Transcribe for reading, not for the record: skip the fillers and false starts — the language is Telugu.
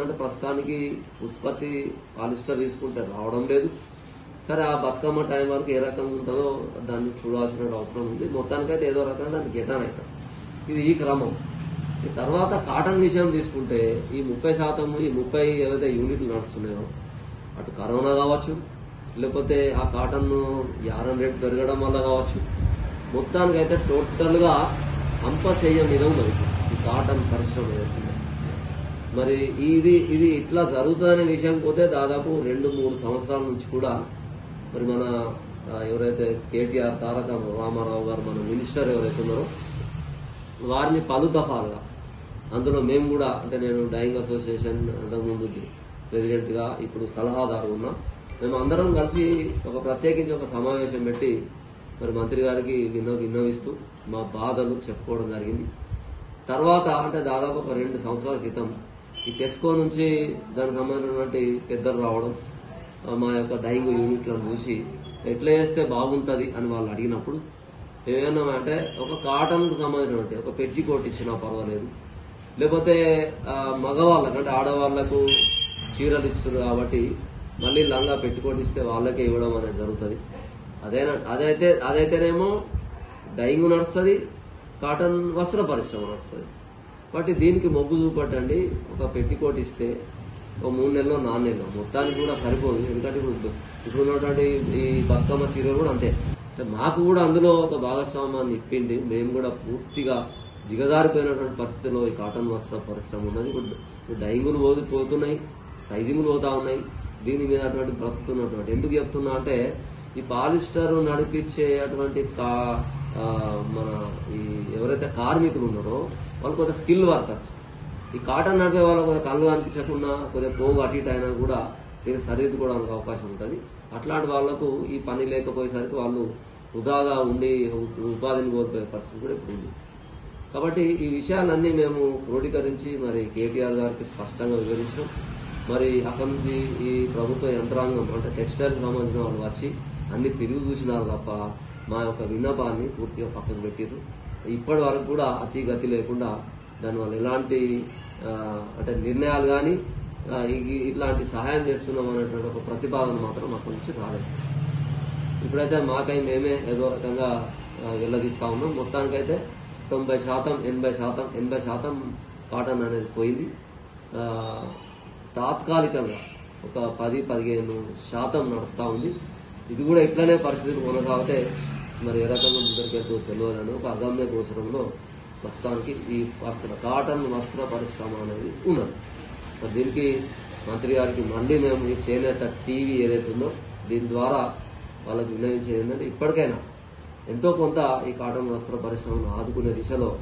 प्रस्ताव की उत्पत्ति पालिस्टर राव सर आ बतकम टाइम वरक ये रकम उठो दिन चूड़ा अवसर उ मोताइए एदो रक गिटान इधी क्रम तरह काटन विषय 30% 30 यूनिट ना अट करोना कावचु लेते आ काटन यारन रेट पेरगडम वल्ल कावचु मोत्तानिकैते टोटल गा अंपशेय मीद उन्नदी काटन परिश्रम मरी इदी इदी इट्ला जरुगुतदने विषयं पोते दादापु 2-3 संवत्सराल नुंचि कूडा मरी मन एवरैते केटीआर तारक रामाराव गारु मन मिनिस्टर एवरैते उन्नारो वारिनि पलु दफालुगा अंदुलो मेमु कूडा अंटे नेनु डैइंग असोसिएशन अंतकु मुंदुकि प्रेसिडेंट गा इप्पुडु सलहादारु उन्ना మేము అందరం కలిసి ఒక ప్రత్యేకించి ఒక సమావేశం పెట్టి మరి మంత్రి గారికి విన్నవిస్తూ మా బాధలు చెప్పుకోవడం జరిగింది। తర్వాత అంటే దాదాపు 2 సంవత్సరాల క్రితం ఈ టెస్కో నుంచి దానికి సంబంధించినటువంటి పెద్దలు రావడం మా యొక్క డైయింగ్ యూనిట్లను చూసి ఎట్లా చేస్తే బాగుంటది అని వాళ్ళు అడిగినప్పుడు ఏమన్నామంటే ఒక కాటన్ కు సంబంధించినటువంటి ఒక పెట్టి కోట్ ఇచ్చినా పర్వాలేదు, లేకపోతే మగవాళ్ళకి అంటే ఆడవాళ్ళకు చీరలు ఇస్తారు కాబట్టి మళ్ళీ లంగా పెట్టుకొనిస్తే వాళ్ళకే ఇవ్వడం అనేది జరుగుతది। అదైతేనేమో డైయింగ్ నర్సరీ కాటన్ వస్త్ర పరిశ్రమ నర్సరీ వాటి దీనికి మొగ్గు చూపటండి। ఒక పెట్టికోట్ ఇస్తే ఒక 3 నెలలు 4 నెలలు మొత్తానికి కూడా సరిపోదు, ఎందుకంటే ఇప్పుడు ఉన్నటువంటి ఈ బతుకమ్మ చీరలు కూడా అంతే। మాకు కూడా అందులో ఒక భాగస్వామ్యాన్ని ఇప్పింది, మేము కూడా పూర్తిగా దిగజారిపోయినటువంటి పరిస్థితిలో ఈ కాటన్ వస్త్ర పరిశ్రమ ఉన్నది। ఇప్పుడు డైయింగులు పోతున్నాయి, సైజింగులు పోతా ఉన్నాయి, దీని మీద అటువంటి బ్రతుకుతున్నటువంటి ఎందుకు చెప్తున్నా అంటే ఈ పాలిస్టర్ నడిపించేటువంటి మన ఈ ఎవరైతే కార్మికులు ఉన్నారో వాళ్ళు కొంత స్కిల్ వర్కర్స్, ఈ కాటన్ నడిపే వాళ్ళ కొంత కళ్ళు కనిపించకుండా కొద్దిగా పోగు అటు ఇటు అయినా కూడా దీన్ని సరిదిద్దుకోవడానికి అవకాశం ఉంటుంది। అట్లాంటి వాళ్లకు ఈ పని లేకపోయేసరికి వాళ్ళు వృధాగా ఉండి ఉపాధిని కోల్పోయే పరిస్థితి కూడా ఇప్పుడు ఉంది। కాబట్టి ఈ విషయాలన్నీ మేము క్రోడీకరించి మరి కేటీఆర్ గారికి స్పష్టంగా వివరించాం। మరి అకంజీ ఈ ప్రభుత్వ యంత్రాంగం అంటే టెక్స్టైల్ సంబంధించిన వాళ్ళు వచ్చి అన్ని తిరుగు చూసినారు తప్ప మా యొక్క విన్నపాన్ని పూర్తిగా పక్కకు పెట్టారు। ఇప్పటి వరకు కూడా అతి గతి లేకుండా దానివల్ల ఎలాంటి అంటే నిర్ణయాలు కానీ ఇట్లాంటి సహాయం చేస్తున్నాం అనేటువంటి ఒక ప్రతిపాదన మాత్రం మాకు నుంచి రాలేదు। ఇప్పుడైతే మాకై మేమే ఏదో రకంగా వెళ్ళదీస్తా ఉన్నాం। మొత్తానికైతే 90% 80% 80% కాటన్ అనేది పోయింది। తాత్కాలికంగా ఒక 10-15% నడుస్తూ ఉంది। ఇది కూడా ఇట్లానే పరిస్థితులు కొనసాగితే మరి ఏ రకంగా ముందరికెళ్తుందో తెలియదని ఒక అగమ్య గోచరంలో ప్రస్తుతానికి ఈ కాటన్ వస్త్ర పరిశ్రమ అనేది ఉన్నది। మరి దీనికి మంత్రి గారికి మళ్ళీ మేము ఈ చేనేత టీవీ ఏదైతుందో దీని ద్వారా వాళ్ళకు విన్నవించేది ఏంటంటే ఇప్పటికైనా ఎంతో కొంత ఈ కాటన్ వస్త్ర పరిశ్రమను ఆదుకునే దిశలో